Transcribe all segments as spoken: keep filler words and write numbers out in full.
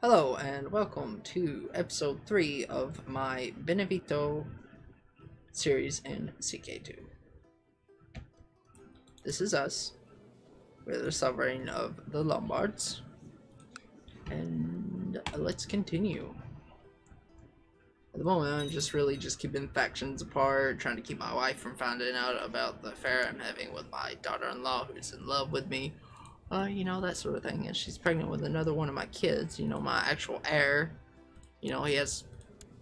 Hello and welcome to episode three of my Benevento series in C K two. This is us. We're the sovereign of the Lombards. And let's continue. At the moment I'm just really just keeping factions apart, trying to keep my wife from finding out about the affair I'm having with my daughter-in-law who's in love with me. Uh, you know, that sort of thing. And she's pregnant with another one of my kids, you know, my actual heir. You know, he has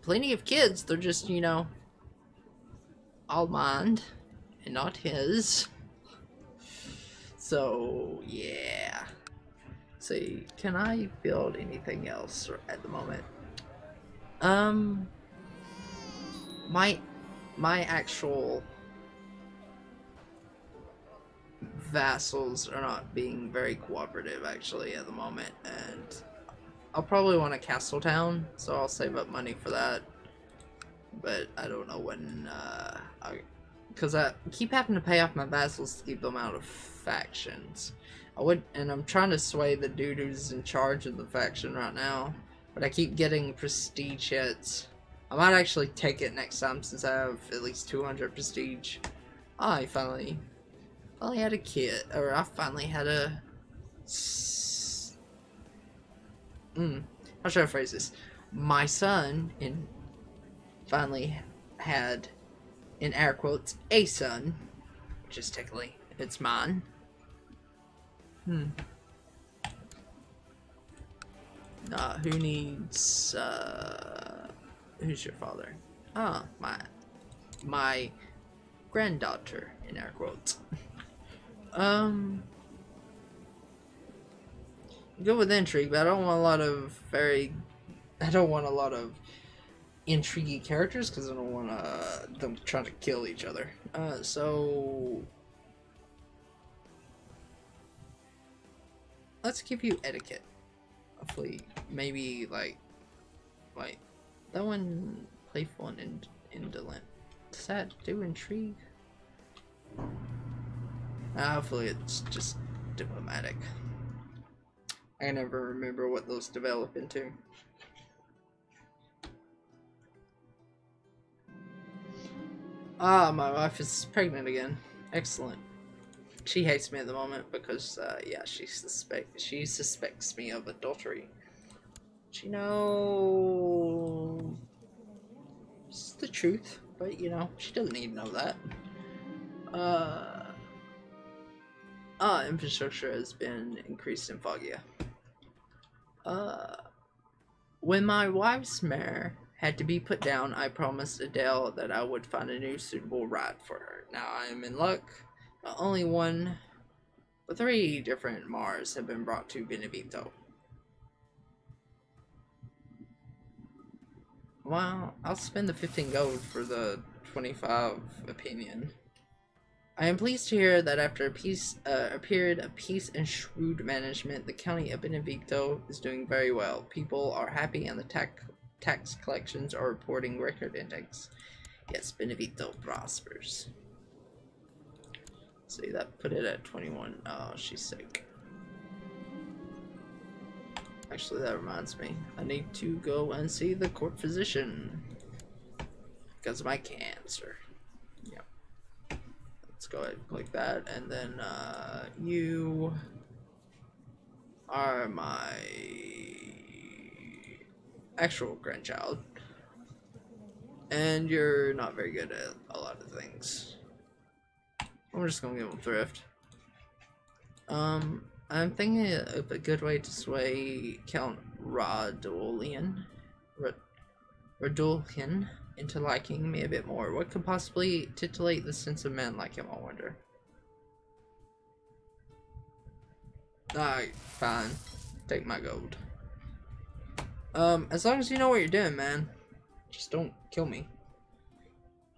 plenty of kids. They're just, you know, all mine and not his. So, yeah. See, can I build anything else at the moment? Um, my, my actual... vassals are not being very cooperative actually at the moment, and I'll probably want a castle town, so I'll save up money for that, but I don't know when, uh, I, because I keep having to pay off my vassals to keep them out of factions. I would, and I'm trying to sway the dude who's in charge of the faction right now, but I keep getting prestige hits. I might actually take it next time since I have at least two hundred prestige. I finally Finally had a kid, or I finally had a. Mm, how should I phrase this? My son in finally had, in air quotes, a son, which is technically it's mine. Hmm. Uh, who needs? Uh, who's your father? Ah, oh, my, my granddaughter in air quotes. Um, good with intrigue, but I don't want a lot of very, I don't want a lot of intriguey characters because I don't want uh, them trying to kill each other. Uh, so let's give you etiquette. Hopefully, maybe like, like that one playful and indolent. Does that do intrigue? Uh, hopefully it's just diplomatic. I never remember what those develop into. Ah, my wife is pregnant again. Excellent. She hates me at the moment because, uh, yeah, she suspect she suspects me of adultery. But, you know, it's the truth, but you know, she doesn't need to know that. Uh. Ah, uh, infrastructure has been increased in Foggia. Uh, when my wife's mare had to be put down, I promised Adele that I would find a new suitable ride for her. Now I am in luck. Not only one, but three different mares have been brought to Benevento. Well, I'll spend the fifteen gold for the twenty-five opinion. I am pleased to hear that after a, peace, uh, a period of peace and shrewd management, the county of Benevento is doing very well. People are happy and the tax, tax collections are reporting record intakes. Yes, Benevento prospers. See, that put it at twenty-one. Oh, she's sick. Actually, that reminds me. I need to go and see the court physician. Because of my cancer. Let's go ahead and click that, and then uh, you are my actual grandchild, and you're not very good at a lot of things. I'm just gonna give them thrift. Um, I'm thinking of a good way to sway Count Rodolian, Rod Rodolkin. into liking me a bit more. What could possibly titillate the sense of men like him, I wonder? Alright, fine. Take my gold. Um, as long as you know what you're doing, man. Just don't kill me.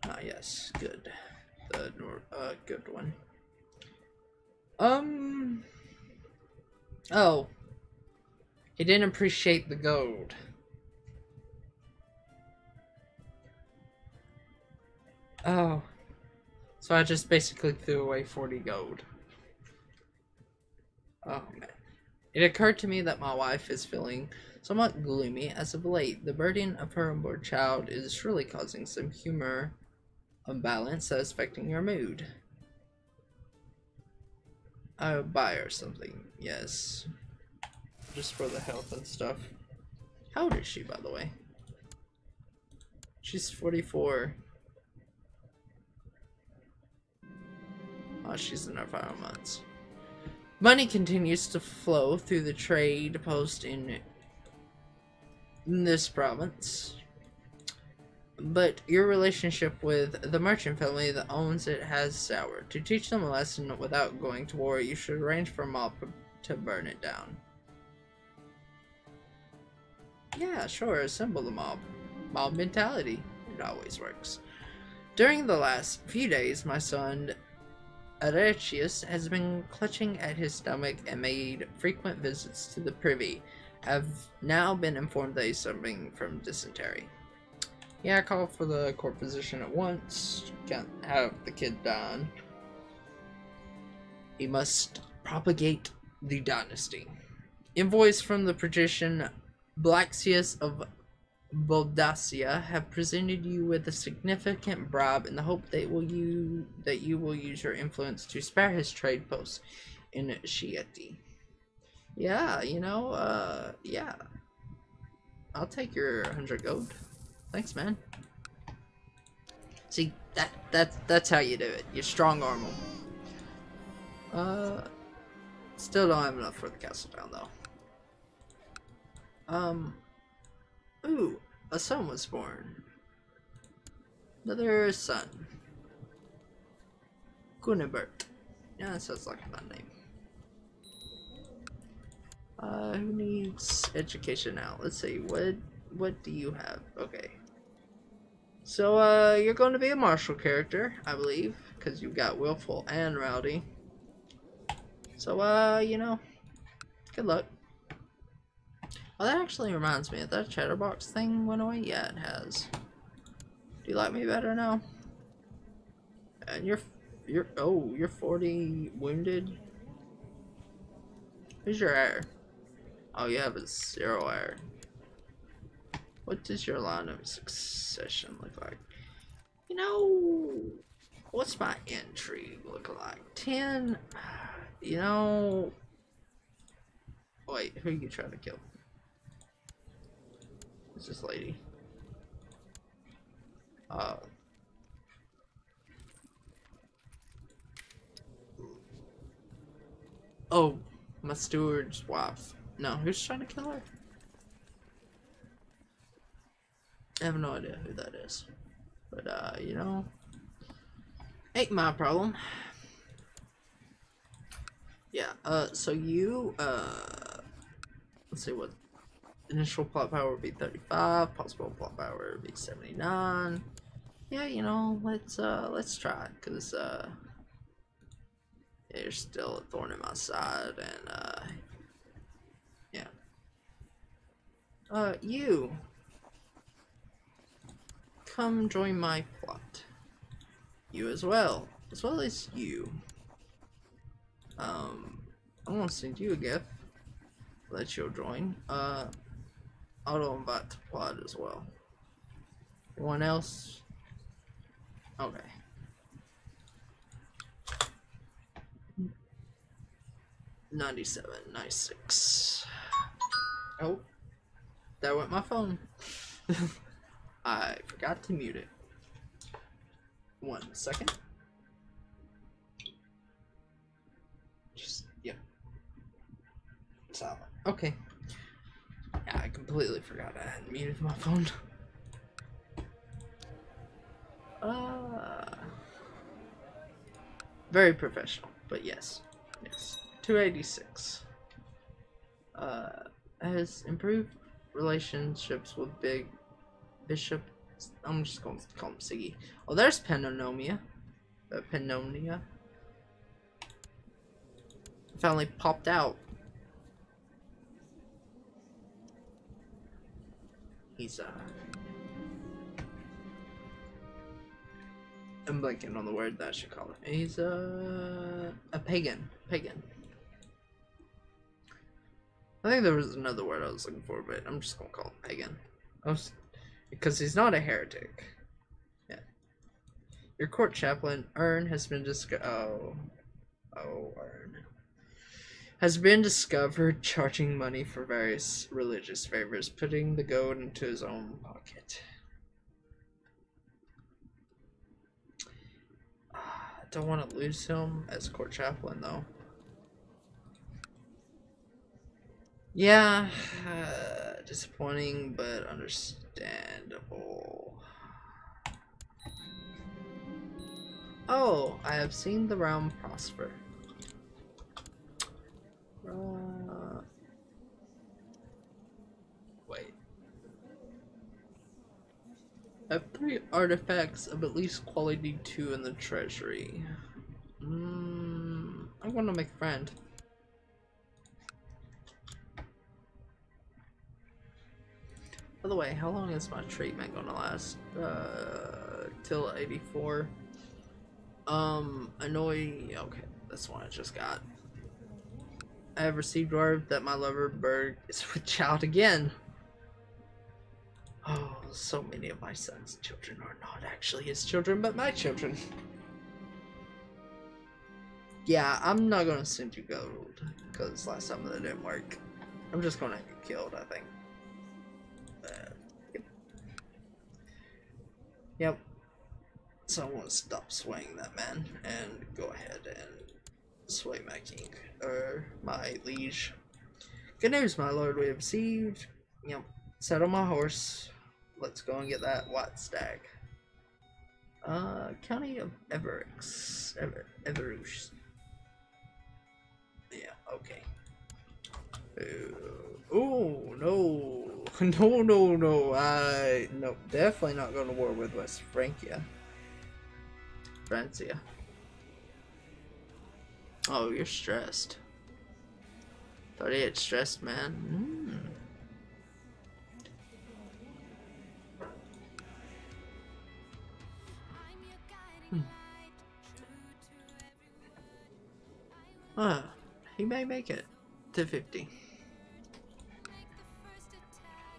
Ah, yes. Good. The, uh, good one. Um. Oh. He didn't appreciate the gold. Oh, so I just basically threw away forty gold. Oh man, It occurred to me that my wife is feeling somewhat gloomy as of late. The burden of her unborn child is surely causing some humor imbalance that is affecting her mood. I'll buy her something, yes. Just for the health and stuff. How old is she, by the way? She's forty-four. Oh, she's in her final months. Money continues to flow through the trade post in, in this province. But your relationship with the merchant family that owns it has soured. To teach them a lesson without going to war, you should arrange for a mob to burn it down. Yeah, sure, assemble the mob. Mob mentality. It always works. During the last few days, my son Aretius has been clutching at his stomach and made frequent visits to the privy. I've now been informed that he's suffering from dysentery. Yeah, I called for the court physician at once. Can't have the kid done. He must propagate the dynasty. Invoice from the patrician Blaxius of Bodassia have presented you with a significant bribe in the hope that will you that you will use your influence to spare his trade posts in Chieti. Yeah, you know, uh, yeah. I'll take your hundred gold. Thanks, man. See, that that that's how you do it. You strong arm him. Uh, still don't have enough for the castle town though. Um. Ooh, a son was born. Another son. Gunibert. Yeah, that sounds like my name. Uh, who needs education now? Let's see, what what do you have? Okay. So, uh, you're going to be a martial character, I believe, because you've got willful and rowdy. So, uh, you know, good luck. Oh, that actually reminds me, if that chatterbox thing went away, yeah, it has. Do you like me better now? And you're, you're, oh, you're forty wounded. Who's your heir? Oh, you have a zero heir. What does your line of succession look like? You know, what's my intrigue look like? Ten. You know. Wait, who are you trying to kill? It's this lady. Uh, oh, my steward's wife. No, who's trying to kill her? I have no idea who that is. But, uh, you know, ain't my problem. Yeah, uh, so you, uh, let's see what. Initial plot power would be thirty-five, possible plot power would be seventy-nine. Yeah, you know, let's uh let's try it, because uh there's still a thorn in my side, and uh yeah. Uh you come join my plot. You as well. As well as you. Um I wanna send you a gift that you'll join. Uh Auto invite to plot as well. Anyone else? Okay. ninety-seven, ninety-six. Oh, that went my phone. I forgot to mute it. One second. Just, yeah. Silent. Okay. Yeah, I completely forgot I had muted my phone. Uh, very professional, but yes. Yes. two eighty-six. Uh, has improved relationships with Big Bishop. I'm just going to call him Siggy. Oh, there's Pannonia. Uh, Pannonia. Finally popped out. He's, uh, I'm blanking on the word that I should call it. He's, uh, a pagan. Pagan. I think there was another word I was looking for, but I'm just gonna call him pagan. I was, because he's not a heretic. Yeah. Your court chaplain, Ern, has been disco- Oh. Oh, Ern. Has been discovered charging money for various religious favors, putting the gold into his own pocket. I don't want to lose him as court chaplain, though. Yeah, uh, disappointing, but understandable. Oh, I have seen the realm prosper. Uh, wait. I have three artifacts of at least quality two in the treasury. Mm, I'm gonna make a friend. By the way, how long is my treatment gonna last? Uh, till eighty-four. Um, annoying. Okay, that's one I just got. I have received word that my lover Berg is with child again. Oh, so many of my son's children are not actually his children, but my children. Yeah, I'm not gonna send you gold, because last time that didn't work. I'm just gonna get killed, I think. Yep. So I want to stop swaying that man and go ahead and sway my king, or my liege. Good news, my lord, we have received. Yep. Saddle my horse. Let's go and get that white stag. Uh, county of Everex. Ever Everex. Yeah, okay. Uh, oh, no. No, no, no, I... No, definitely not going to war with West Francia. Francia. Oh, you're stressed. thirty-eight stressed, man. Mm. Hmm. Huh. He may make it to fifty.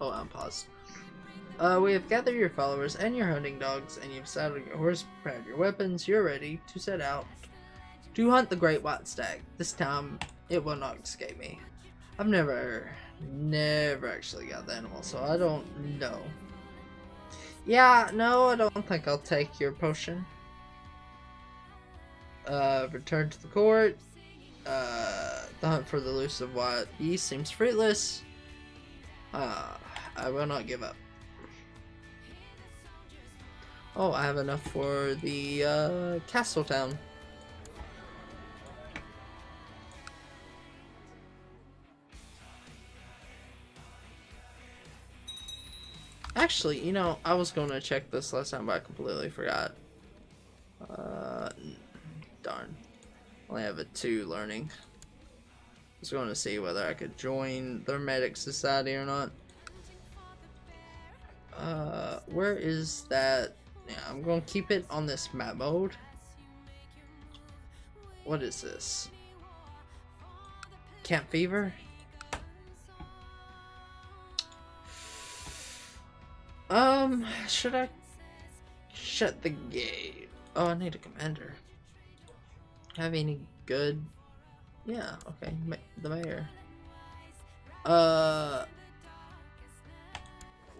Oh, I'm paused. Uh, we have gathered your followers and your hunting dogs, and you've saddled your horse, prepared your weapons. You're ready to set out to hunt the great white stag. This time, it will not escape me. I've never, never actually got the animal, so I don't know. Yeah, no, I don't think I'll take your potion. Uh, return to the court. Uh, the hunt for the elusive white beast seems fruitless. Ah, uh, I will not give up. Oh, I have enough for the uh, castle town. Actually, you know, I was going to check this last time, but I completely forgot. Uh, darn. I only have a two learning. I was going to see whether I could join their medic society or not. Uh, where is that? Yeah, I'm going to keep it on this map mode. What is this? Camp Fever? Um, should I shut the gate? Oh, I need a commander. Have any good... Yeah, okay, Ma the mayor. Uh,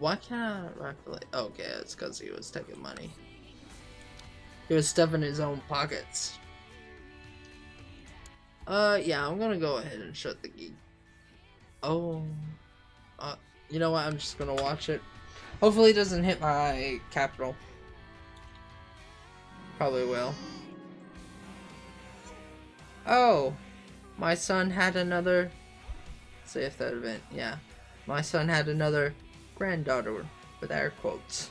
why can't I rifle it? Okay, it's because he was taking money. He was stuffing his own pockets. Uh, yeah, I'm gonna go ahead and shut the gate. Oh, uh, you know what? I'm just gonna watch it. Hopefully, it doesn't hit my capital. Probably will. Oh. My son had another, let's see if that event, yeah. My son had another granddaughter, with air quotes.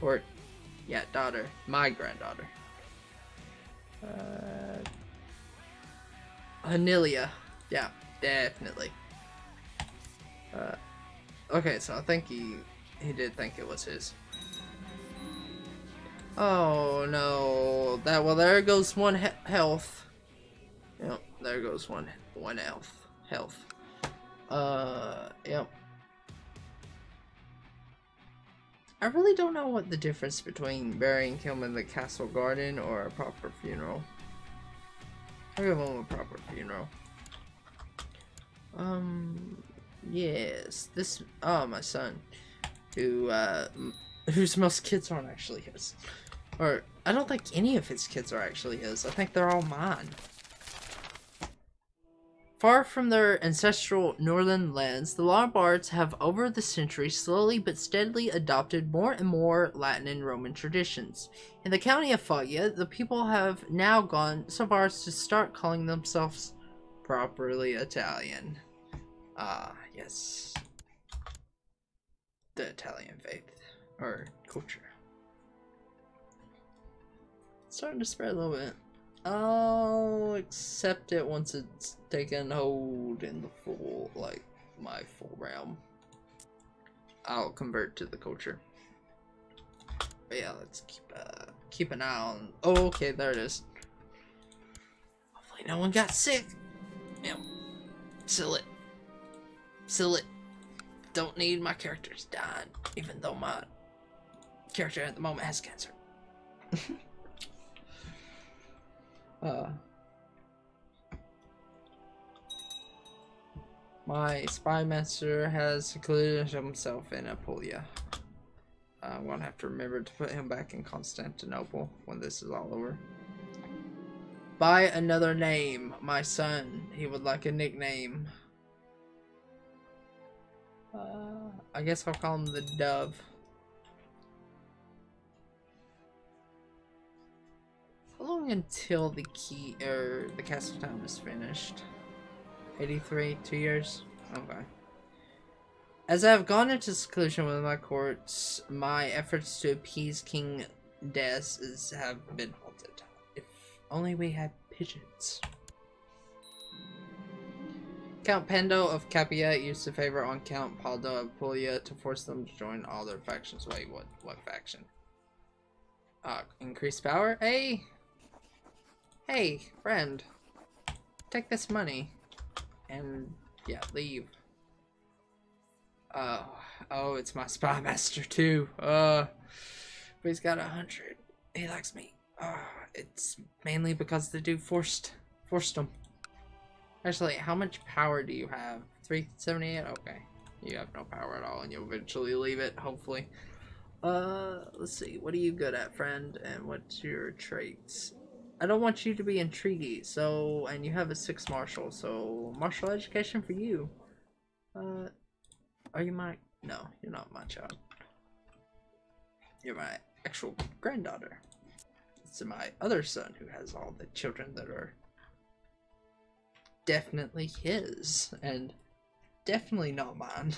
Or, yeah, daughter, my granddaughter. Uh, Hanilia, yeah, definitely. Uh, okay, so I think he, he did think it was his. Oh no, that, well there goes one he health. Yep, there goes one one health. health. Uh, yep. I really don't know what the difference between burying him in the castle garden or a proper funeral. I'll give him a proper funeral. Um, yes, this, oh, my son, who, uh, whose most kids aren't actually his. Or, I don't think any of his kids are actually his. I think they're all mine. Far from their ancestral northern lands, the Lombards have over the centuries slowly but steadily adopted more and more Latin and Roman traditions. In the county of Foggia, the people have now gone so far as to start calling themselves properly Italian. Ah, yes. The Italian faith, or culture. It's starting to spread a little bit. I'll accept it once it's taken hold in the full, like, my full realm. I'll convert to the culture. But yeah, let's keep, uh, keep an eye on... Oh, okay, there it is. Hopefully no one got sick. Yeah. Seal it. Seal it. Don't need my characters dying, even though my character at the moment has cancer. Uh, my spy master has secluded himself in Apulia. I'm gonna have to remember to put him back in Constantinople when this is all over. By another name, my son. He would like a nickname. Uh, I guess I'll call him the Dove. How long until the key or er, the castle town is finished? eighty-three, two years? Okay. As I have gone into seclusion with my courts, my efforts to appease King Des is have been halted. If only we had pigeons. Count Pando of Capia used to favor on Count Pauldo of Puglia to force them to join all their factions. Wait, what, what faction? Uh, increased power? Hey! Hey, friend, take this money, and, yeah, leave. Oh, oh, it's my spy master, too. Uh, but he's got a hundred. He likes me. Uh, it's mainly because the dude forced, forced him. Actually, how much power do you have? three seventy-eight? Okay. You have no power at all, and you'll eventually leave it, hopefully. Uh, let's see. What are you good at, friend? And what's your traits? I don't want you to be intriguey, so, and you have a six martial, so martial education for you. Uh, are you my, no, you're not my child. You're my actual granddaughter. It's my other son who has all the children that are definitely his, and definitely not mine.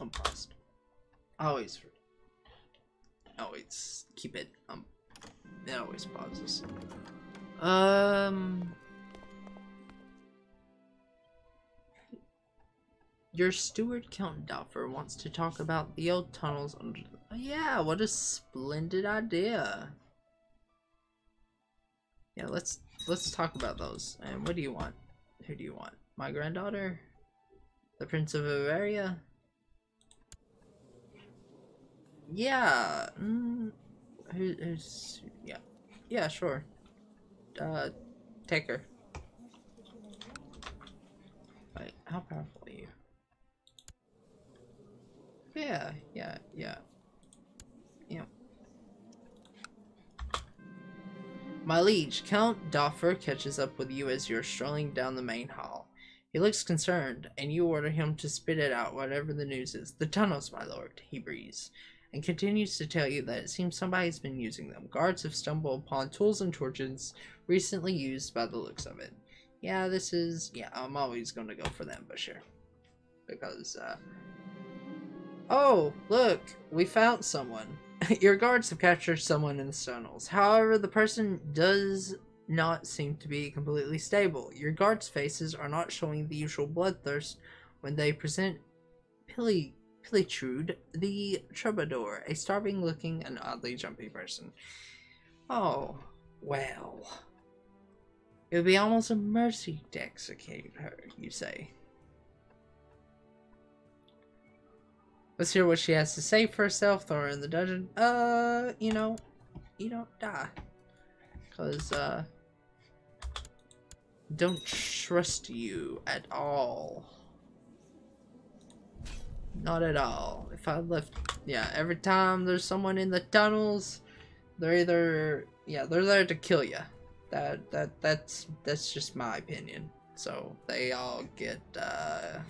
I'm paused. Always, always keep it. Um, it always pauses. Um, your steward, Count Daufer, wants to talk about the old tunnels under. The yeah, what a splendid idea. Yeah, let's let's talk about those. And what do you want? Who do you want? My granddaughter, the Prince of Averia. Yeah, mm, who, who's, yeah, yeah, sure, uh, take her. Wait, how powerful are you? Yeah, yeah, yeah, yeah. My liege, Count Daufer catches up with you as you're strolling down the main hall. He looks concerned, and you order him to spit it out whatever the news is. The tunnels, my lord, he breathes. And continues to tell you that it seems somebody's been using them. Guards have stumbled upon tools and torches recently used by the looks of it. Yeah, this is... Yeah, I'm always going to go for the ambusher. Because, uh... oh, look! We found someone. Your guards have captured someone in the tunnels. However, the person does not seem to be completely stable. Your guards' faces are not showing the usual bloodthirst when they present Pili... Pili Trude, the troubadour, a starving-looking and oddly jumpy person. Oh, Well, it would be almost a mercy to execute her, you say. Let's hear what she has to say for herself, throw her in the dungeon. Uh, you know, you don't die. Because, uh, don't trust you at all. Not at all. If I left, yeah, every time there's someone in the tunnels, they're either, yeah, they're there to kill you. That, that, that's, that's just my opinion. So they all get, uh,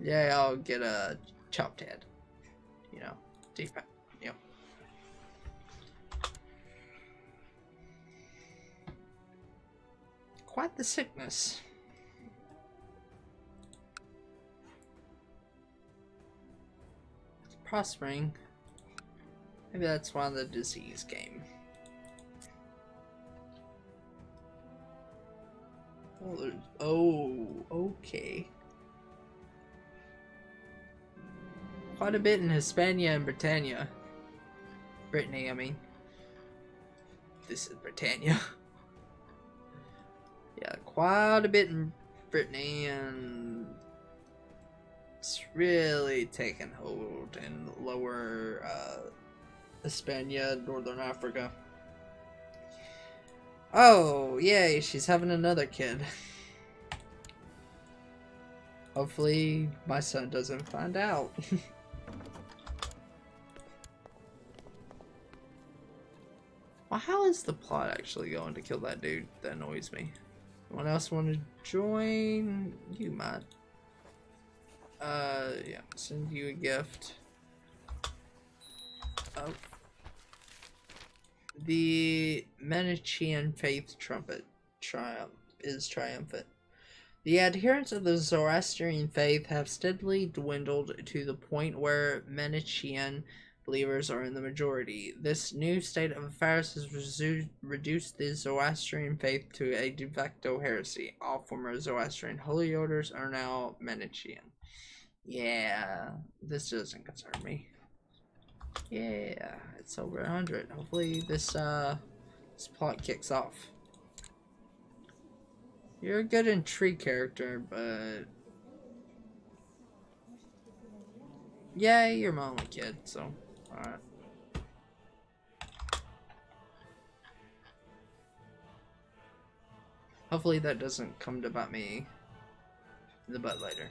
they all get a chopped head, you know, deep, you know. Quite the sickness. Prospering. Maybe that's why the disease came. Oh, oh, okay. Quite a bit in Hispania and Britannia. Brittany, I mean. This is Britannia. Yeah, quite a bit in Brittany, and it's really taken hold in lower uh, Hispania, northern Africa. Oh, yay, she's having another kid. Hopefully my son doesn't find out. Well, how is the plot actually going to kill that dude? That annoys me. Anyone else want to join? You might. Uh, yeah, send you a gift. Oh. The Manichaean faith trumpet triumph is triumphant. The adherents of the Zoroastrian faith have steadily dwindled to the point where Manichaean believers are in the majority. This new state of affairs has reduced the Zoroastrian faith to a de facto heresy. All former Zoroastrian holy orders are now Manichaean. Yeah, this doesn't concern me. Yeah, it's over one hundred. Hopefully this, uh, this plot kicks off. You're a good intrigue character, but... yeah, you're my only kid, so... alright. Hopefully that doesn't come to bite me in the butt later.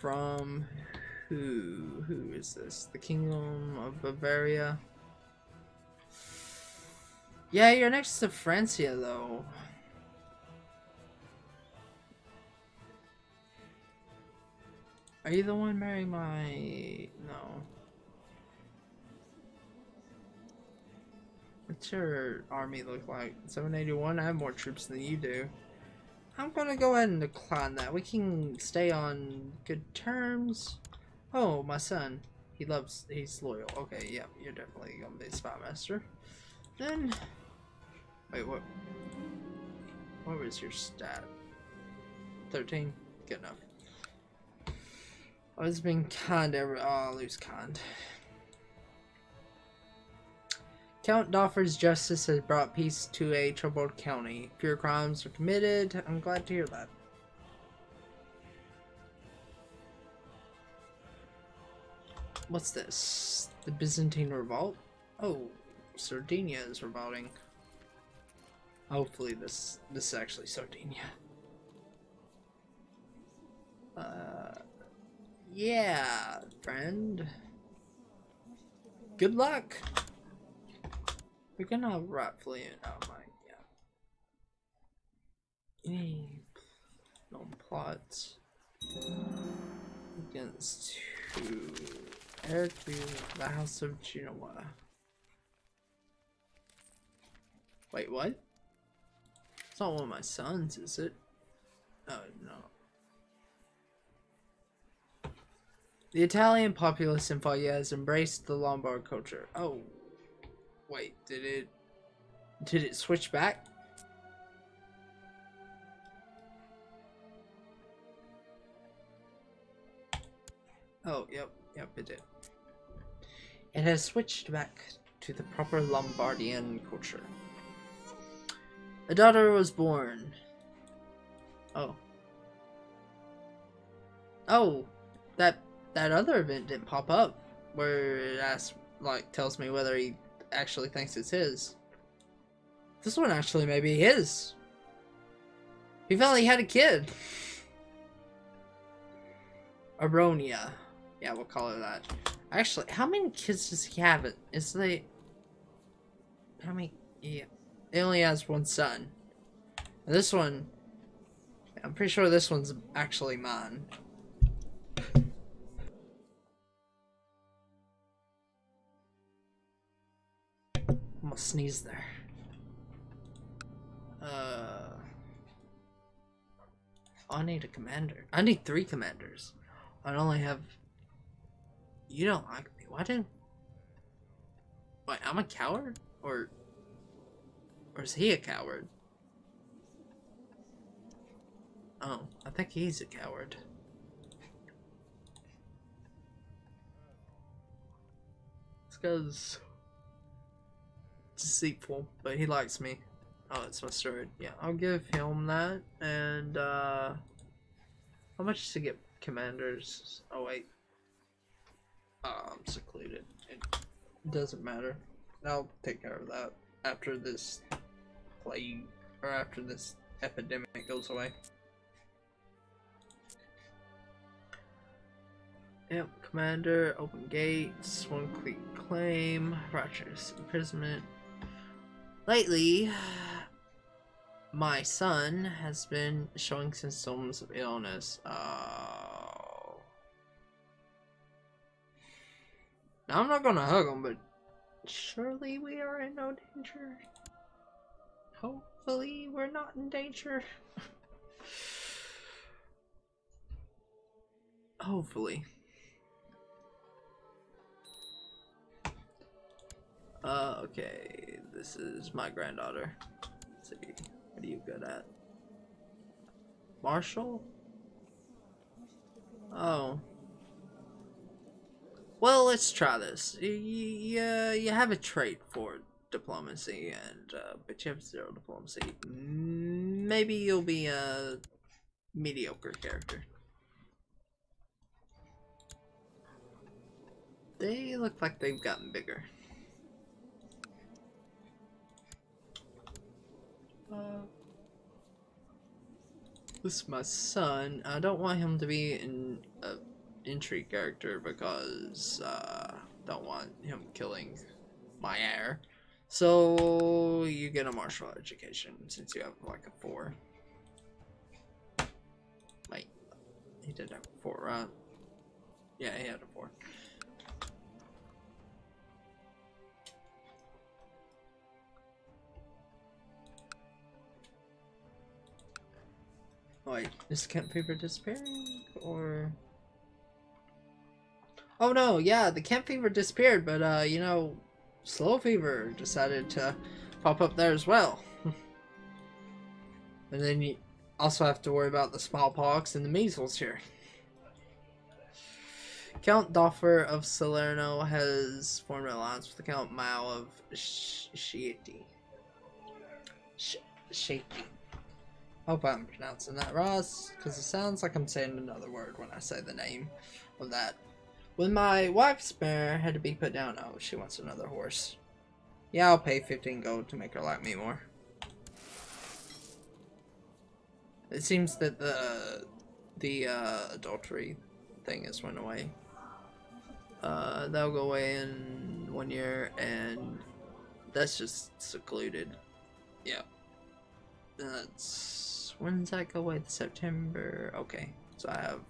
From who? Who is this? The Kingdom of Bavaria? Yeah, you're next to Francia, though. Are you the one marrying my... no. What's your army look like? seven eighty-one? I have more troops than you do. I'm gonna go ahead and decline that. We can stay on good terms. Oh, my son. He loves... he's loyal. Okay, yeah, you're definitely gonna be spy master. Then... wait, what... what was your stat? thirteen? Good enough. I've been kind every... oh, I'll lose kind. Count Daufer's justice has brought peace to a troubled county. Pure crimes are committed. I'm glad to hear that. What's this? The Byzantine revolt? Oh, Sardinia is revolting. Hopefully this, this is actually Sardinia. Uh... Yeah, friend. Good luck. We're gonna rightfully in our mind, yeah. Any non-plots against who? Heir to the House of Genoa. Wait, what? It's not one of my sons, is it? Oh, no. The Italian populace in Foggia has embraced the Lombard culture. Oh, wait, did it, did it switch back? Oh, yep, yep, it did. and has switched back to the proper Lombardian culture. A daughter was born. Oh. Oh, that that other event didn't pop up where it asks, like, tells me whether he actually thinks it's his. This one actually may be his. He finally had a kid. Aronia. Yeah, we'll call her that. Actually, how many kids does he have? It is they. How many? Yeah, it only has one son. And this one, I'm pretty sure this one's actually mine. Almost sneezed there. Uh, I need a commander. I need three commanders. I only have. You don't like me. Why didn't? Wait, I'm a coward, or or is he a coward? Oh, I think he's a coward. This guy's deceitful, but he likes me. Oh, it's my sword. Yeah, I'll give him that. And uh, how much to get commanders? Oh wait. Oh, I'm secluded. It doesn't matter. I'll take care of that after this plague, or after this epidemic goes away. Yep, commander, open gates, one quick claim, righteous imprisonment. Lately, my son has been showing symptoms of illness. Uh... Now, I'm not gonna hug him, but surely we are in no danger. Hopefully we're not in danger. Hopefully. Uh, okay, this is my granddaughter. Let's see, what are you good at? Marshall? Oh. Well, let's try this. You, you, you have a trait for diplomacy, and uh, but you have zero diplomacy. Maybe you'll be a mediocre character. They look like they've gotten bigger. Uh, this is my son. I don't want him to be in a intrigue character because uh don't want him killing my heir. So you get a martial education since you have like a four. Like he did have a four, right? Yeah, he had a four. Wait, is camp fever disappearing or? Oh no, yeah, the camp fever disappeared, but uh, you know, slow fever decided to pop up there as well. And then you also have to worry about the smallpox and the measles here. Count Daufer of Salerno has formed an alliance with the Count Mao of Chieti. Chieti. I hope I'm pronouncing that right, because it sounds like I'm saying another word when I say the name of that. When my wife's mare had to be put down, oh, she wants another horse. Yeah, I'll pay fifteen gold to make her like me more. It seems that the the uh, adultery thing has went away. Uh, that'll go away in one year, and that's just secluded. Yeah. That's when does that go away? September. Okay, so I have.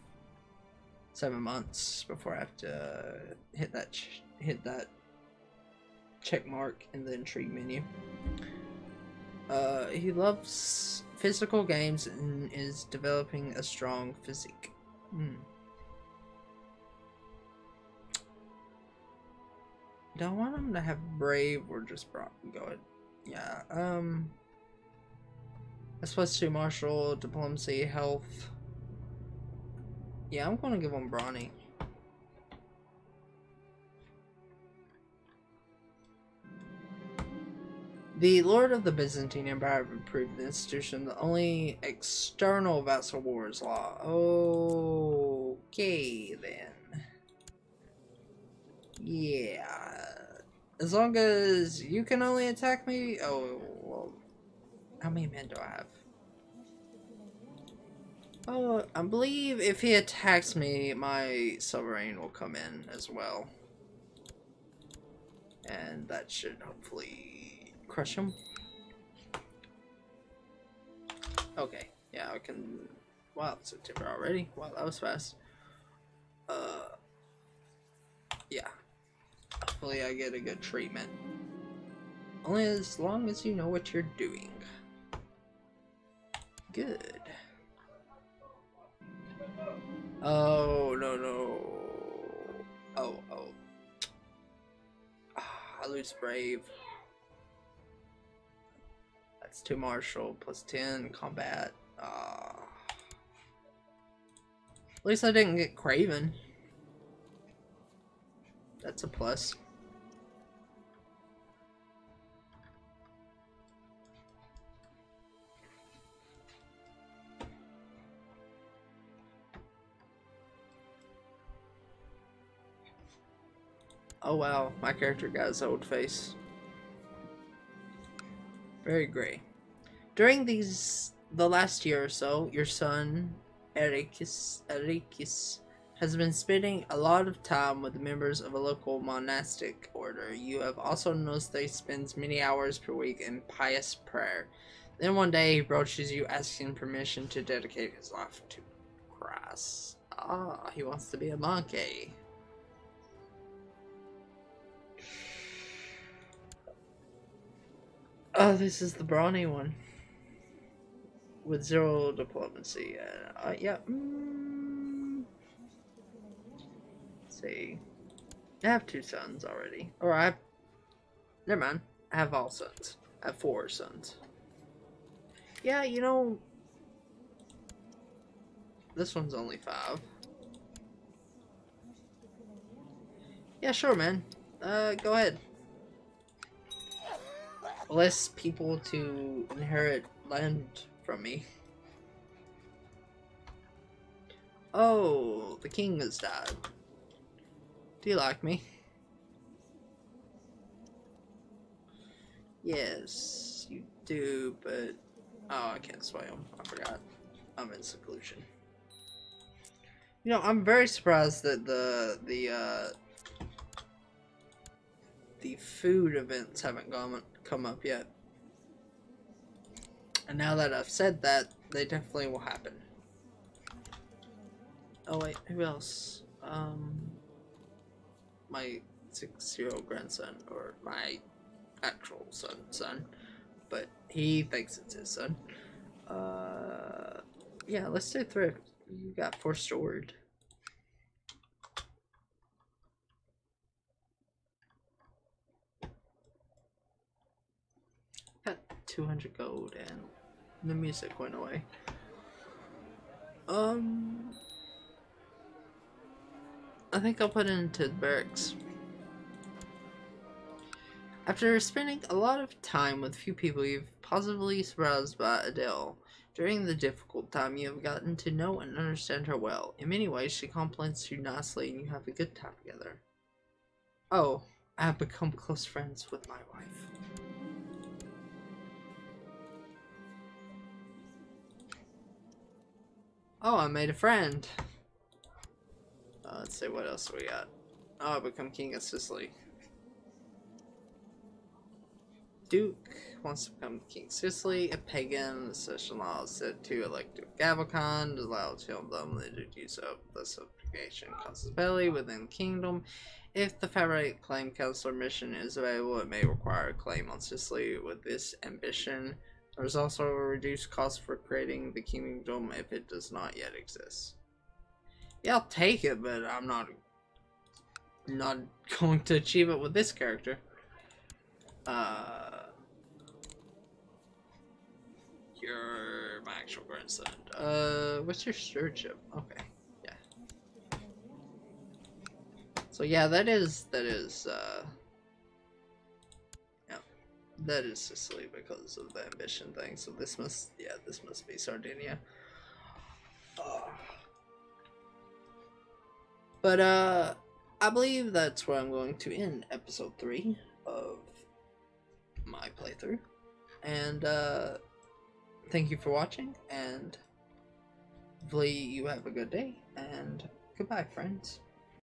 Seven months before I have to hit that ch hit that check mark in the intrigue menu. Uh, he loves physical games and is developing a strong physique. Hmm. Don't want him to have brave or just bra go ahead. Yeah. Um. That's supposed to martial, diplomacy, health. Yeah, I'm gonna give him brawny. The lord of the Byzantine Empire approved the institution. The only external vassal war is law. Okay, then. Yeah. As long as you can only attack me. Oh, well. How many men do I have? Oh, I believe if he attacks me, my sovereign will come in as well. And that should hopefully crush him. Okay, yeah, I can... Wow, it's September already. Wow, that was fast. Uh, yeah. Hopefully I get a good treatment. Only as long as you know what you're doing. Good. Oh, no, no. Oh, oh. I lose brave. That's two martial, plus ten, combat. Uh, at least I didn't get craven. That's a plus. Oh wow, my character got his old face. Very gray. During these the last year or so, your son, Ericus, Ericus has been spending a lot of time with members of a local monastic order. You have also noticed that he spends many hours per week in pious prayer. Then one day he broaches you asking permission to dedicate his life to Christ. Ah, he wants to be a monk, eh? Oh, this is the brawny one. With zero diplomacy. Uh, uh, yeah. Mm. Let's see. I have two sons already. Or I have... Never mind. I have all sons. I have four sons. Yeah, you know... This one's only five. Yeah, sure, man. Uh, go ahead. Less people to inherit land from me. Oh, the king has died. Do you like me? Yes, you do, but... Oh, I can't sway him. I forgot. I'm in seclusion. You know, I'm very surprised that the... the, uh... the food events haven't gone... come up yet. And now that I've said that, they definitely will happen. Oh wait, who else? Um, my six-year-old grandson, or my actual son, son, but he thinks it's his son. Uh, yeah, let's do thrift. You got four stored. two hundred gold and the music went away. Um, I think I'll put it into barracks. After spending a lot of time with few people, you've positively surprised by Adele. During the difficult time, you have gotten to know and understand her well. In many ways, she compliments you nicely and you have a good time together. Oh, I have become close friends with my wife. Oh, I made a friend. Uh, let's see what else we got. Oh, I become king of Sicily. Duke wants to become king of Sicily. A pagan session law is said to elect to Gavican, allows him the unlimited use of the subjugation causes belly within the kingdom. If the favorite claim counselor mission is available, it may require a claim on Sicily with this ambition. There's also a reduced cost for creating the kingdom if it does not yet exist. Yeah, I'll take it, but I'm not not going to achieve it with this character. Uh, you're my actual grandson. Uh, what's your stewardship? Okay, yeah. So yeah, that is that is. Uh, That is Sicily because of the ambition thing. So this must, yeah, this must be Sardinia. Oh. But uh, I believe that's where I'm going to end episode three of my playthrough. And uh, thank you for watching, and hopefully you have a good day, and goodbye, friends.